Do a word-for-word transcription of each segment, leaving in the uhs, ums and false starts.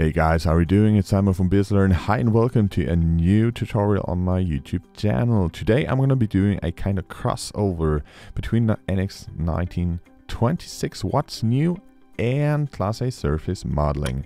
Hey guys, how are you doing? It's Simon from BizLearn. Hi and welcome to a new tutorial on my YouTube channel. Today I'm going to be doing a kind of crossover between the N X nineteen twenty-six What's New and Class A Surface Modeling.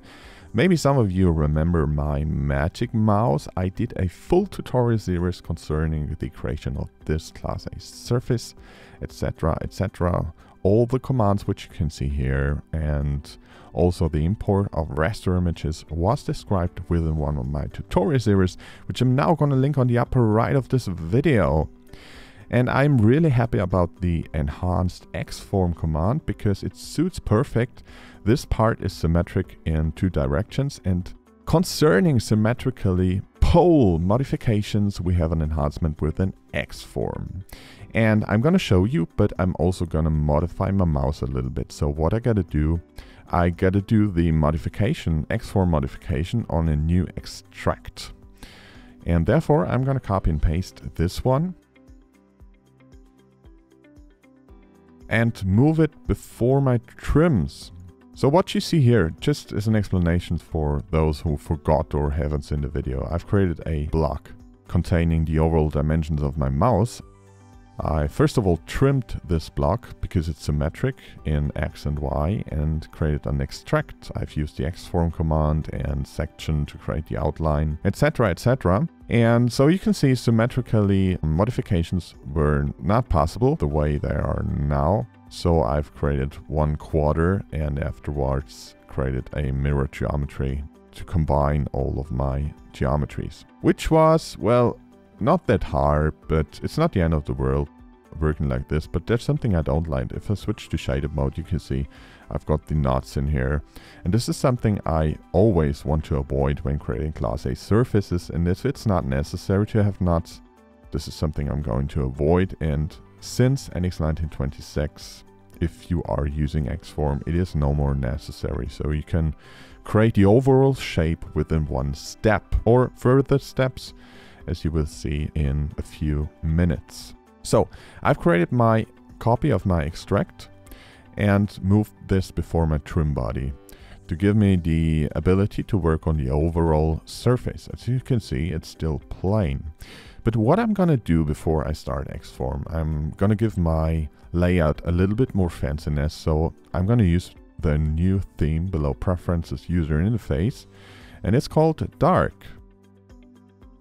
Maybe some of you remember my magic mouse. I did a full tutorial series concerning the creation of this Class A surface, etc, et cetera. All the commands which you can see here, and also the import of raster images was described within one of my tutorial series, which I'm now going to link on the upper right of this video. And I'm really happy about the enhanced X-Form command because it suits perfect. This part is symmetric in two directions, and concerning symmetrically pole modifications, we have an enhancement with an X-Form. And I'm gonna show you, but I'm also gonna modify my mouse a little bit. So what I gotta do, I gotta do the modification, X-Form modification on a new extract. And therefore I'm gonna copy and paste this one and move it before my trims. So what you see here, just as an explanation for those who forgot or haven't seen the video, I've created a block containing the overall dimensions of my mouse. I first of all trimmed this block because it's symmetric in X and Y, and created an extract. I've used the X-Form command and section to create the outline, et cetera, et cetera. And so you can see symmetrically modifications were not possible the way they are now. So I've created one quarter and afterwards created a mirror geometry to combine all of my geometries, which was, well, not that hard, but it's not the end of the world working like this. But there's something I don't like. If I switch to shaded mode, you can see I've got the knots in here, and this is something I always want to avoid when creating Class A surfaces. And if it's not necessary to have knots, this is something I'm going to avoid. And since N X nineteen twenty-six, if you are using X-Form, it is no more necessary. So you can create the overall shape within one step, or further steps, as you will see in a few minutes. So I've created my copy of my extract and moved this before my trim body to give me the ability to work on the overall surface. As you can see, it's still plain. But what I'm gonna do before I start X-Form, I'm gonna give my layout a little bit more fanciness. So I'm gonna use the new theme below preferences, user interface, and it's called dark.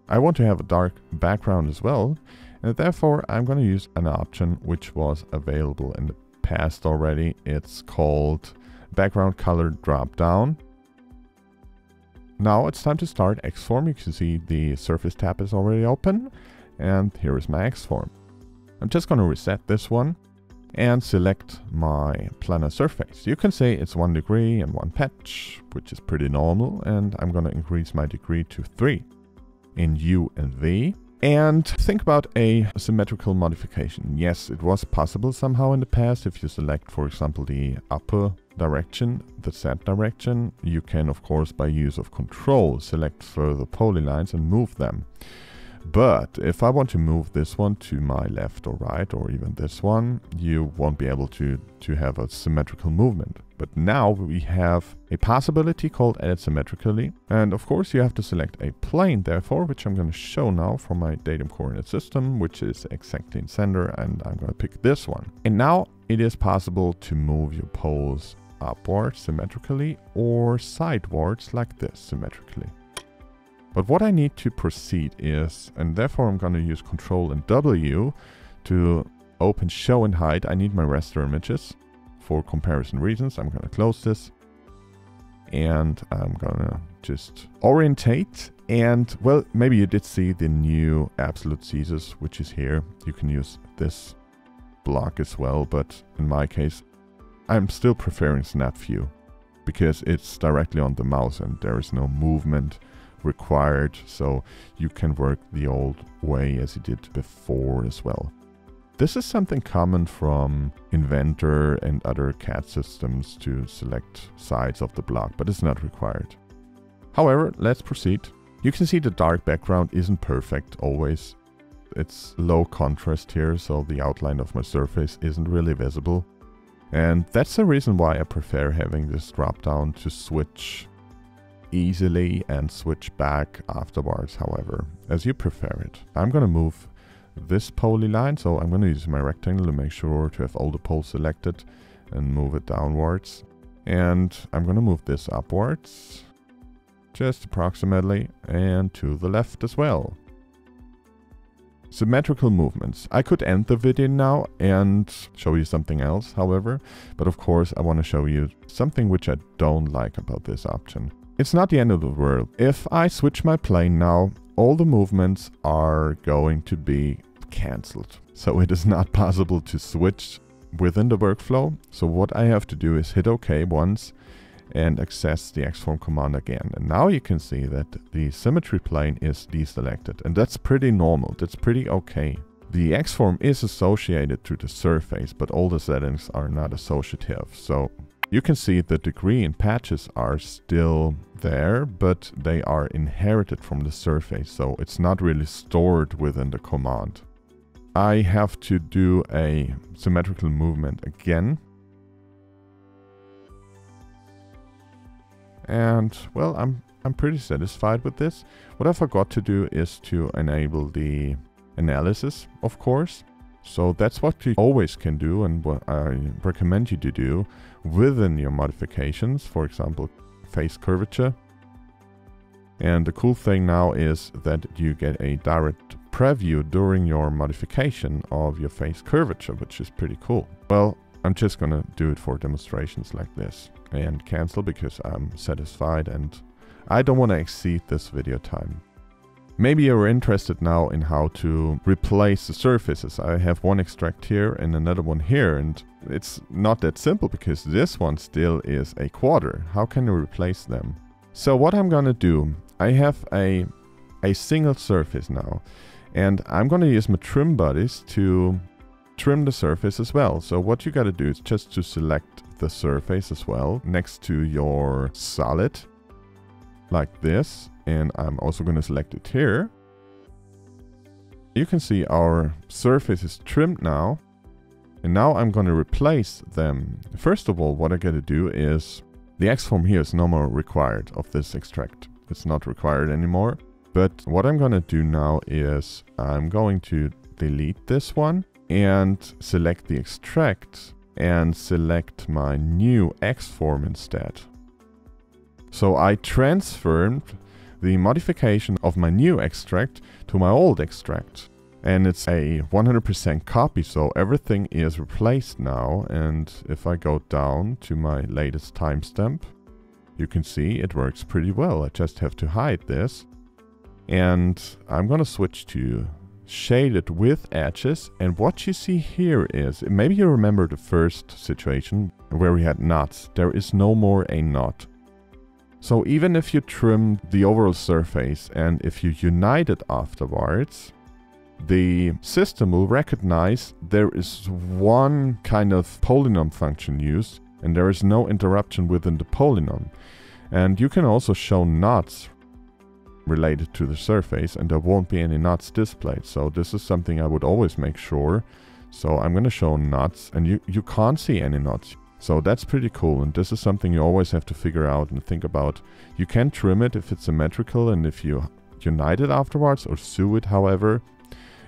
I want to have a dark background as well, and therefore I'm going to use an option which was available in the past already. It's called background color drop down. Now it's time to start X-Form. You can see the surface tab is already open, and here is my X-Form. I'm just going to reset this one and select my planar surface. You can say it's one degree and one patch, which is pretty normal, and I'm going to increase my degree to three. In U and V. And think about a symmetrical modification. Yes, it was possible somehow in the past. If you select, for example, the upper direction, the Z direction, you can, of course, by use of control, select further polylines and move them. But if I want to move this one to my left or right, or even this one, you won't be able to, to have a symmetrical movement. But now we have a possibility called edit symmetrically. And of course you have to select a plane therefore, which I'm going to show now for my datum coordinate system, which is exactly in center, and I'm going to pick this one. And now it is possible to move your poles upwards symmetrically or sidewards like this symmetrically. But what I need to proceed is, and therefore I'm going to use Control and W to open show and hide. I need my raster images. For comparison reasons, I'm gonna close this and I'm gonna just orientate. And well, maybe you did see the new absolute scissors, which is here. You can use this block as well, but in my case, I'm still preferring snap view because it's directly on the mouse and there is no movement required. So you can work the old way as you did before as well. This is something common from Inventor and other C A D systems to select sides of the block, but it's not required. However, let's proceed. You can see the dark background isn't perfect always. It's low contrast here, so the outline of my surface isn't really visible. And that's the reason why I prefer having this drop down to switch easily and switch back afterwards, however, as you prefer it. I'm going to move this polyline, so I'm going to use my rectangle to make sure to have all the poles selected and move it downwards. And I'm going to move this upwards, just approximately, and to the left as well. Symmetrical movements. I could end the video now and show you something else, however, but of course I want to show you something which I don't like about this option. It's not the end of the world. If I switch my plane now, all the movements are going to be cancelled. So it is not possible to switch within the workflow. So what I have to do is hit OK once and access the X-Form command again. And now you can see that the symmetry plane is deselected, and that's pretty normal, that's pretty okay. The X-Form is associated to the surface, but all the settings are not associative. So you can see the degree and patches are still there, but they are inherited from the surface, so it's not really stored within the command. I have to do a symmetrical movement again. And well, I'm I'm pretty satisfied with this. What I forgot to do is to enable the analysis, of course. So that's what you always can do and what I recommend you to do within your modifications, for example, face curvature. And the cool thing now is that you get a direct preview during your modification of your face curvature, which is pretty cool. Well, I'm just gonna do it for demonstrations like this and cancel because I'm satisfied and I don't want to exceed this video time. Maybe you're interested now in how to replace the surfaces. I have one extract here and another one here, and it's not that simple because this one still is a quarter. How can you replace them? So what I'm gonna do, I have a, a single surface now, and I'm gonna use my trim buddies to trim the surface as well. So what you got to do is just to select the surface as well next to your solid like this, and I'm also going to select it here. You can see our surface is trimmed now, and now I'm going to replace them. First of all, what I got to do is the X-Form here is no more required of this extract. It's not required anymore, but what I'm going to do now is I'm going to delete this one and select the extract and select my new X-Form instead. So I transferred the modification of my new extract to my old extract, and it's a one hundred percent copy, so everything is replaced now. And if I go down to my latest timestamp, you can see it works pretty well. I just have to hide this, and I'm gonna switch to shaded with edges, and what you see here is, maybe you remember the first situation where we had knots. There is no more a knot. So even if you trim the overall surface and if you unite it afterwards, the system will recognize there is one kind of polynomial function used and there is no interruption within the polynomial. And you can also show knots related to the surface, and there won't be any knots displayed. So this is something I would always make sure. So I'm going to show knots, and you, you can't see any knots. So that's pretty cool, and this is something you always have to figure out and think about. You can trim it if it's symmetrical and if you unite it afterwards or sew it, however,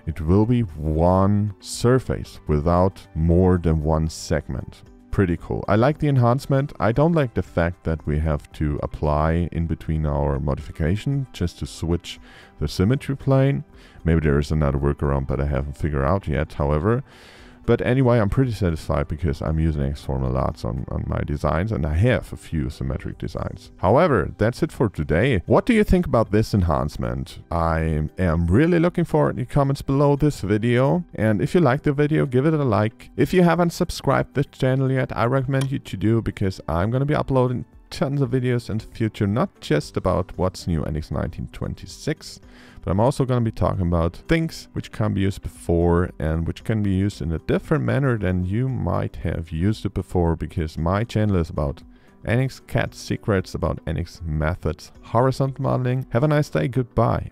it will be one surface without more than one segment. Pretty cool. I like the enhancement. I don't like the fact that we have to apply in between our modification just to switch the symmetry plane. Maybe there is another workaround, but I haven't figured out yet, however. But anyway, I'm pretty satisfied because I'm using X-Form a lot on, on my designs, and I have a few symmetric designs. However, that's it for today. What do you think about this enhancement? I am really looking forward to your comments below this video. And if you liked the video, give it a like. If you haven't subscribed to this channel yet, I recommend you to do, because I'm going to be uploading tons of videos in the future, not just about what's new N X nineteen twenty-six, but I'm also going to be talking about things which can be used before and which can be used in a different manner than you might have used it before, because my channel is about N X C A D secrets, about N X methods, horizontal modeling. Have a nice day, goodbye.